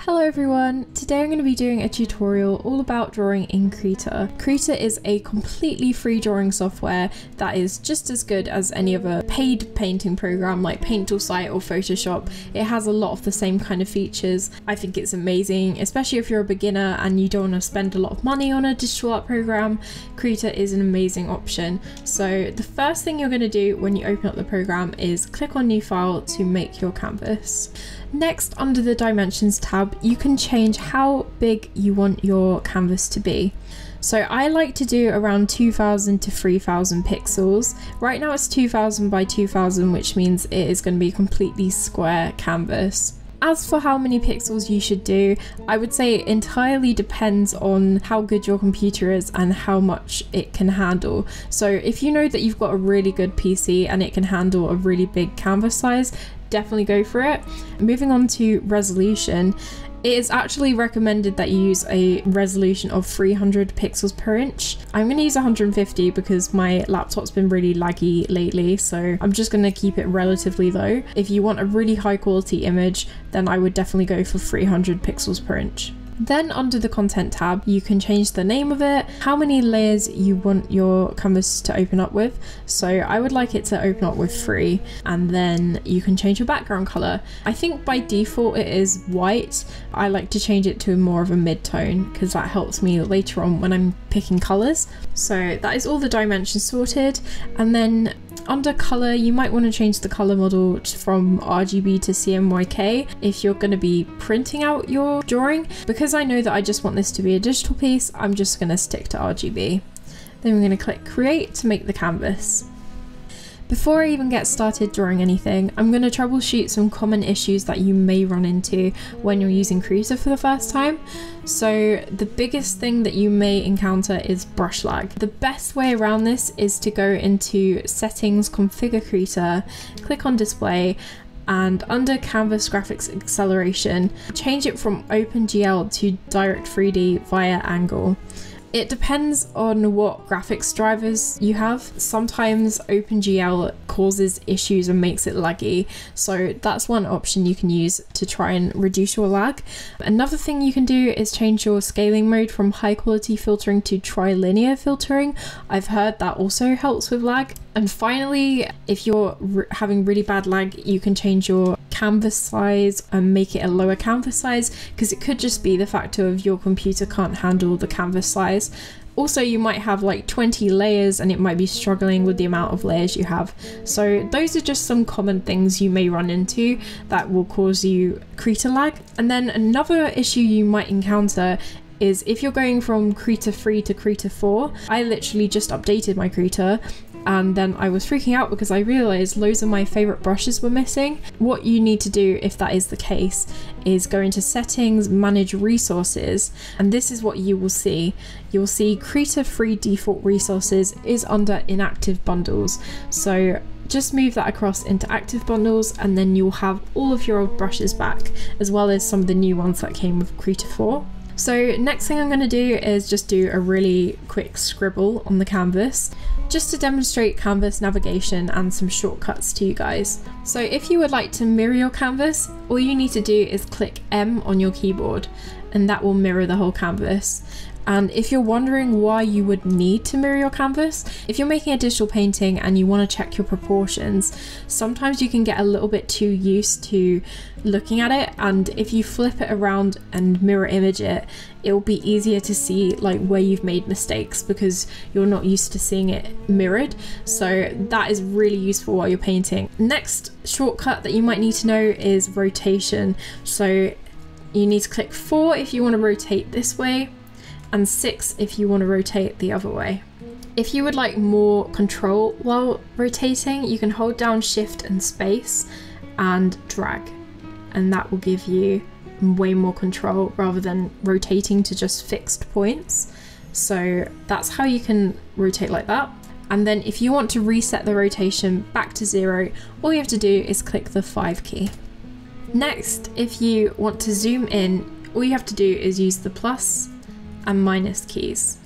Hello everyone, today I'm going to be doing a tutorial all about drawing in Krita. Krita is a completely free drawing software that is just as good as any other paid painting program like Paint Tool Sai or Photoshop. It has a lot of the same kind of features. I think it's amazing, especially if you're a beginner and you don't want to spend a lot of money on a digital art program. Krita is an amazing option. So the first thing you're going to do when you open up the program is click on New File to make your canvas. Next, under the Dimensions tab, you can change how big you want your canvas to be. So I like to do around 2000 to 3000 pixels. Right now it's 2000 by 2000, which means it is going to be a completely square canvas. As for how many pixels you should do, I would say it entirely depends on how good your computer is and how much it can handle. So if you know that you've got a really good PC and it can handle a really big canvas size, definitely go for it. Moving on to resolution, it is actually recommended that you use a resolution of 300 pixels per inch. I'm going to use 150 because my laptop's been really laggy lately, so I'm just going to keep it relatively low. If you want a really high quality image, then I would definitely go for 300 pixels per inch. Then under the content tab, you can change the name of it, how many layers you want your canvas to open up with. So I would like it to open up with 3, and then you can change your background color. I think by default it is white. I like to change it to more of a mid-tone because that helps me later on when I'm picking colors. So that is all the dimensions sorted. And then under color, you might want to change the color model from RGB to CMYK if you're going to be printing out your drawing. Because I know that I just want this to be a digital piece, I'm just going to stick to RGB. Then we're going to click create to make the canvas. Before I even get started drawing anything, I'm going to troubleshoot some common issues that you may run into when you're using Krita for the first time. So the biggest thing that you may encounter is brush lag. The best way around this is to go into Settings, Configure Krita, click on Display, and under Canvas Graphics Acceleration, change it from OpenGL to Direct3D via Angle. It depends on what graphics drivers you have. Sometimes OpenGL causes issues and makes it laggy, so that's one option you can use to try and reduce your lag. Another thing you can do is change your scaling mode from high quality filtering to trilinear filtering. I've heard that also helps with lag. And finally, if you're having really bad lag, you can change your canvas size and make it a lower canvas size, because it could just be the factor of your computer can't handle the canvas size. Also, you might have like 20 layers and it might be struggling with the amount of layers you have. So those are just some common things you may run into that will cause you Krita lag. And then another issue you might encounter is if you're going from Krita 3 to Krita 4. I literally just updated my Krita and then I was freaking out because I realized loads of my favorite brushes were missing. What you need to do if that is the case is go into Settings, Manage Resources, and this is what you will see. You'll see Krita 3 default resources is under inactive bundles. So just move that across into active bundles, and then you'll have all of your old brushes back, as well as some of the new ones that came with Krita 4. So next thing I'm going to do is just do a really quick scribble on the canvas, just to demonstrate canvas navigation and some shortcuts to you guys. So if you would like to mirror your canvas, all you need to do is click M on your keyboard, and that will mirror the whole canvas. And if you're wondering why you would need to mirror your canvas, if you're making a digital painting and you want to check your proportions, sometimes you can get a little bit too used to looking at it, and if you flip it around and mirror image it, it'll be easier to see like where you've made mistakes because you're not used to seeing it mirrored. So that is really useful while you're painting. Next shortcut that you might need to know is rotation. So you need to click 4 if you want to rotate this way, and 6 if you want to rotate the other way. If you would like more control while rotating, you can hold down Shift and Space and drag, and that will give you way more control rather than rotating to just fixed points. So that's how you can rotate like that. And then if you want to reset the rotation back to 0, all you have to do is click the 5 key. Next, if you want to zoom in, all you have to do is use the plus and minus keys.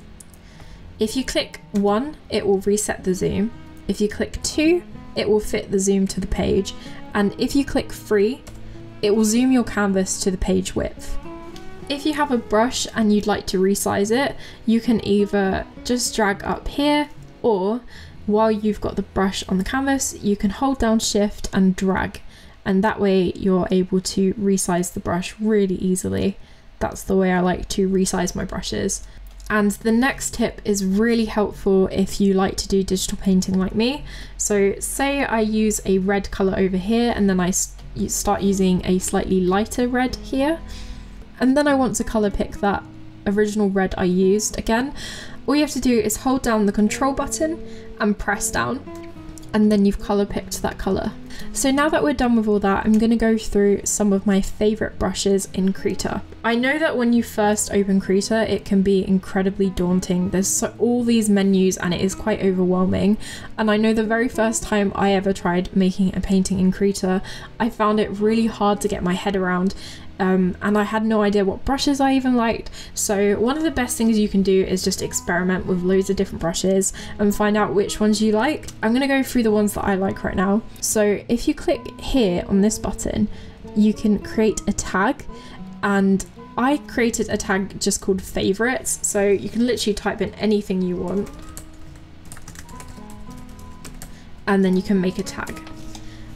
If you click 1, it will reset the zoom. If you click 2, it will fit the zoom to the page. And if you click 3, It will zoom your canvas to the page width. If you have a brush and you'd like to resize it, you can either just drag up here, or while you've got the brush on the canvas, you can hold down Shift and drag, and that way you're able to resize the brush really easily. That's the way I like to resize my brushes. And the next tip is really helpful if you like to do digital painting like me. So say I use a red color over here, and then I start using a slightly lighter red here, and then I want to color pick that original red I used again. All you have to do is hold down the control button and press down, and then you've color picked that color. So now that we're done with all that, I'm going to go through some of my favorite brushes in Krita. I know that when you first open Krita, it can be incredibly daunting. There's all these menus and it is quite overwhelming. And I know the very first time I ever tried making a painting in Krita, I found it really hard to get my head around. And I had no idea what brushes I even liked. So one of the best things you can do is just experiment with loads of different brushes and find out which ones you like. I'm going to go through the ones that I like right now. So if you click here on this button, you can create a tag, and I created a tag just called favorites. So you can literally type in anything you want, and then you can make a tag.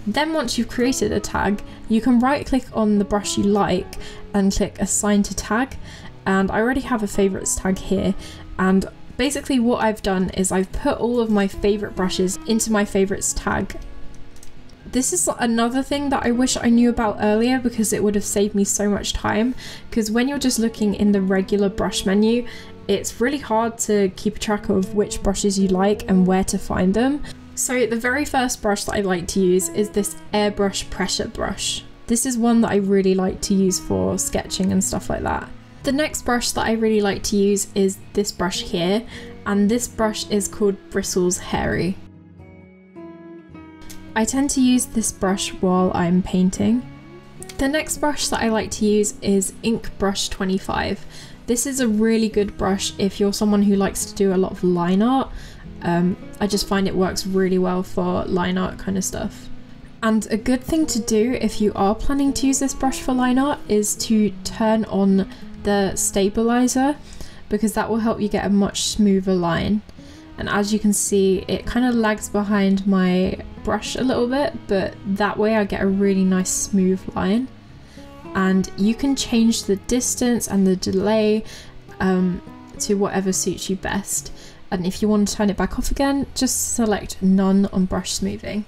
Then once you've created a tag, you can right click on the brush you like and click assign to tag, and I already have a favorites tag here. And basically what I've done is I've put all of my favorite brushes into my favorites tag. This is another thing that I wish I knew about earlier, because it would have saved me so much time, because when you're just looking in the regular brush menu, it's really hard to keep track of which brushes you like and where to find them. So the very first brush that I like to use is this airbrush pressure brush. This is one that I really like to use for sketching and stuff like that. The next brush that I really like to use is this brush here, and this brush is called Bristles Hairy. I tend to use this brush while I'm painting. The next brush that I like to use is Ink Brush 25. This is a really good brush if you're someone who likes to do a lot of line art. I just find it works really well for line art kind of stuff. And a good thing to do if you are planning to use this brush for line art is to turn on the stabilizer, because that will help you get a much smoother line. And as you can see, it kind of lags behind my brush a little bit, but that way I get a really nice smooth line. And you can change the distance and the delay to whatever suits you best. And if you want to turn it back off again, just select none on brush smoothing.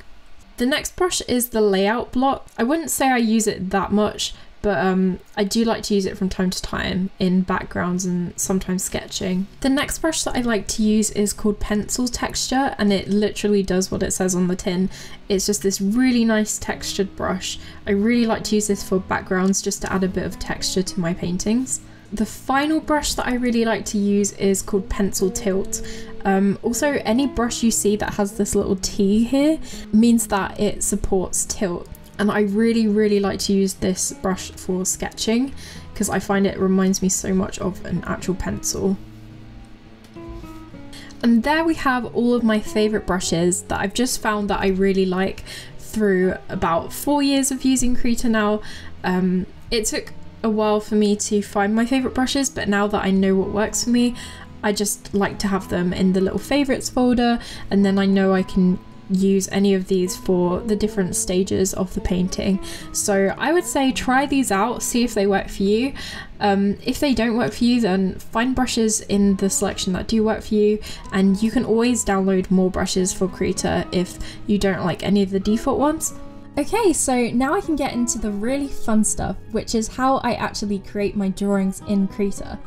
The next brush is the layout block. I wouldn't say I use it that much, but I do like to use it from time to time in backgrounds and sometimes sketching. The next brush that I like to use is called Pencil Texture, and it literally does what it says on the tin. It's just this really nice textured brush. I really like to use this for backgrounds, just to add a bit of texture to my paintings. The final brush that I really like to use is called Pencil Tilt. Also, any brush you see that has this little T here means that it supports tilt. And I really, really like to use this brush for sketching, because I find it reminds me so much of an actual pencil. And there we have all of my favourite brushes that I've just found that I really like through about 4 years of using Krita now. It took a while for me to find my favorite brushes, but now that I know what works for me, I just like to have them in the little favorites folder, and then I know I can use any of these for the different stages of the painting. So I would say try these out, see if they work for you. If they don't work for you, then find brushes in the selection that do work for you, and you can always download more brushes for Krita if you don't like any of the default ones. Okay, so now I can get into the really fun stuff, which is how I actually create my drawings in Krita.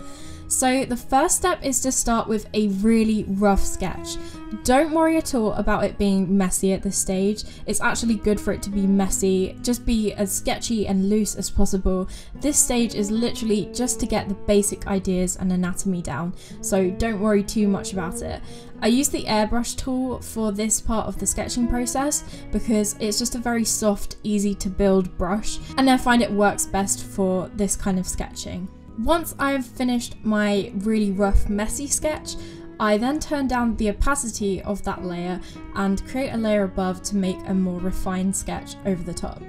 So the first step is to start with a really rough sketch. Don't worry at all about it being messy at this stage. It's actually good for it to be messy. Just be as sketchy and loose as possible. This stage is literally just to get the basic ideas and anatomy down, so don't worry too much about it. I use the airbrush tool for this part of the sketching process because it's just a very soft, easy to build brush, and I find it works best for this kind of sketching. Once I've finished my really rough, messy sketch, I then turn down the opacity of that layer and create a layer above to make a more refined sketch over the top.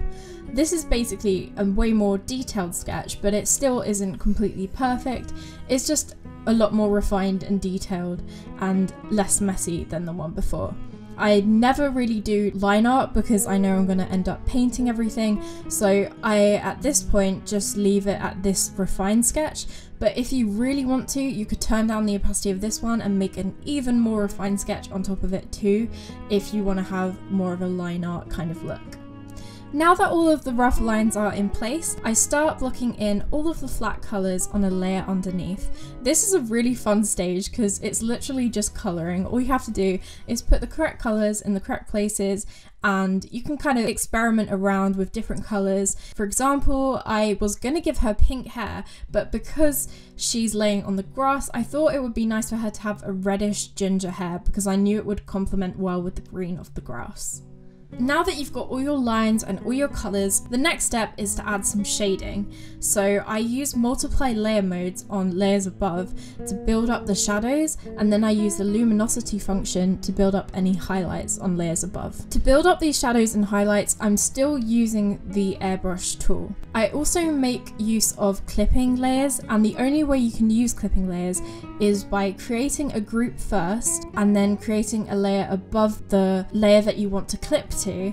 This is basically a way more detailed sketch, but it still isn't completely perfect. It's just a lot more refined and detailed and less messy than the one before. I never really do line art because I know I'm going to end up painting everything, so I at this point just leave it at this refined sketch. But if you really want to, you could turn down the opacity of this one and make an even more refined sketch on top of it too, if you want to have more of a line art kind of look. Now that all of the rough lines are in place, I start blocking in all of the flat colours on a layer underneath. This is a really fun stage because it's literally just colouring. All you have to do is put the correct colours in the correct places, and you can kind of experiment around with different colours. For example, I was going to give her pink hair, but because she's laying on the grass, I thought it would be nice for her to have a reddish ginger hair because I knew it would complement well with the green of the grass. Now that you've got all your lines and all your colours, the next step is to add some shading. So I use multiply layer modes on layers above to build up the shadows, and then I use the luminosity function to build up any highlights on layers above. To build up these shadows and highlights, I'm still using the airbrush tool. I also make use of clipping layers, and the only way you can use clipping layers is by creating a group first and then creating a layer above the layer that you want to clip to,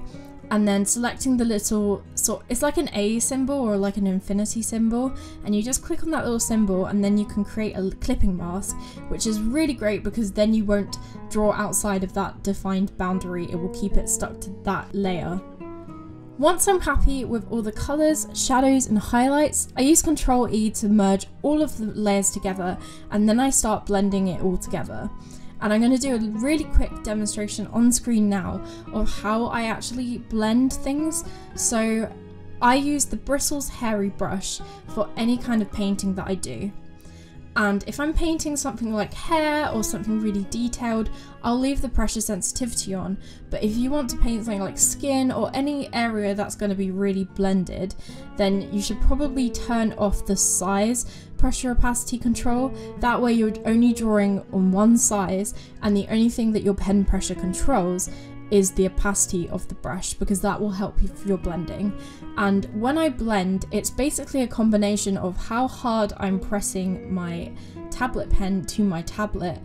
and then selecting the little sort, it's like an A symbol or like an infinity symbol, and you just click on that little symbol and then you can create a clipping mask, which is really great because then you won't draw outside of that defined boundary, it will keep it stuck to that layer. Once I'm happy with all the colours, shadows and highlights, I use Ctrl E to merge all of the layers together, and then I start blending it all together. And I'm going to do a really quick demonstration on screen now of how I actually blend things. So I use the bristles hairy brush for any kind of painting that I do. And if I'm painting something like hair or something really detailed, I'll leave the pressure sensitivity on. But if you want to paint something like skin or any area that's going to be really blended, then you should probably turn off the size pressure opacity control. That way you're only drawing on one size, and the only thing that your pen pressure controls is the opacity of the brush, because that will help you for your blending. And when I blend, it's basically a combination of how hard I'm pressing my tablet pen to my tablet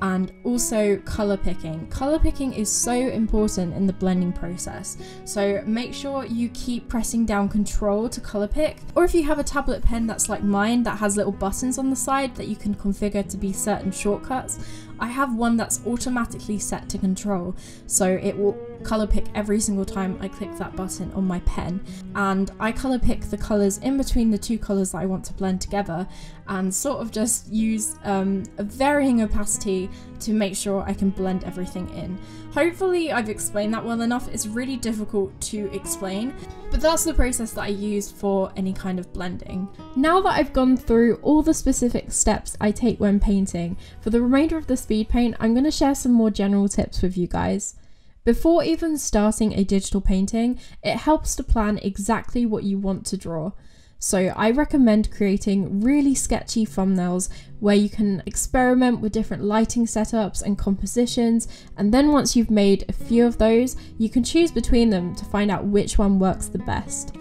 and also colour picking. Colour picking is so important in the blending process, so make sure you keep pressing down Control to colour pick, or if you have a tablet pen that's like mine that has little buttons on the side that you can configure to be certain shortcuts, I have one that's automatically set to Control, so it will colour pick every single time I click that button on my pen. And I colour pick the colours in between the two colours that I want to blend together, and sort of just use a varying opacity to make sure I can blend everything in. Hopefully I've explained that well enough. It's really difficult to explain, but that's the process that I use for any kind of blending. Now that I've gone through all the specific steps I take when painting, for the remainder of the speed paint I'm going to share some more general tips with you guys. Before even starting a digital painting, it helps to plan exactly what you want to draw. So I recommend creating really sketchy thumbnails where you can experiment with different lighting setups and compositions, and then once you've made a few of those, you can choose between them to find out which one works the best.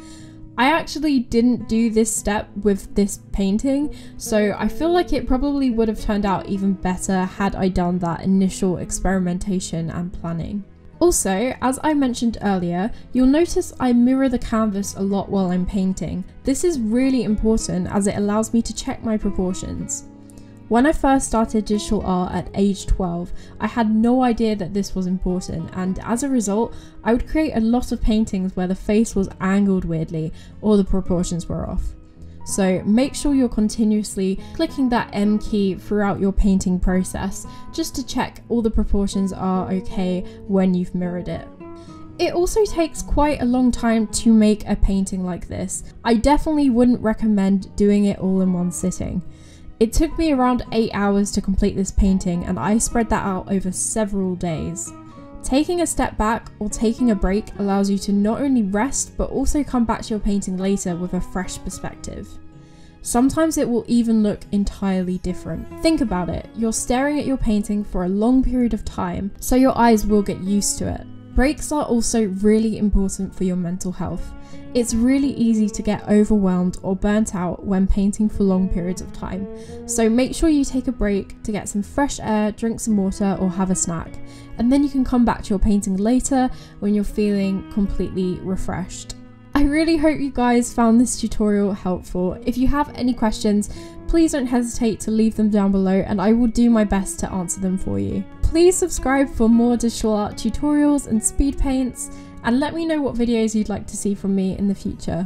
I actually didn't do this step with this painting, so I feel like it probably would have turned out even better had I done that initial experimentation and planning. Also, as I mentioned earlier, you'll notice I mirror the canvas a lot while I'm painting. This is really important as it allows me to check my proportions. When I first started digital art at age 12, I had no idea that this was important, and as a result, I would create a lot of paintings where the face was angled weirdly or the proportions were off. So make sure you're continuously clicking that M key throughout your painting process just to check all the proportions are okay when you've mirrored it. It also takes quite a long time to make a painting like this. I definitely wouldn't recommend doing it all in one sitting. It took me around 8 hours to complete this painting, and I spread that out over several days. Taking a step back or taking a break allows you to not only rest but also come back to your painting later with a fresh perspective. Sometimes it will even look entirely different. Think about it, you're staring at your painting for a long period of time, so your eyes will get used to it. Breaks are also really important for your mental health. It's really easy to get overwhelmed or burnt out when painting for long periods of time, so make sure you take a break to get some fresh air, drink some water or have a snack, and then you can come back to your painting later when you're feeling completely refreshed. I really hope you guys found this tutorial helpful. If you have any questions, please don't hesitate to leave them down below and I will do my best to answer them for you. Please subscribe for more digital art tutorials and speed paints, and let me know what videos you'd like to see from me in the future.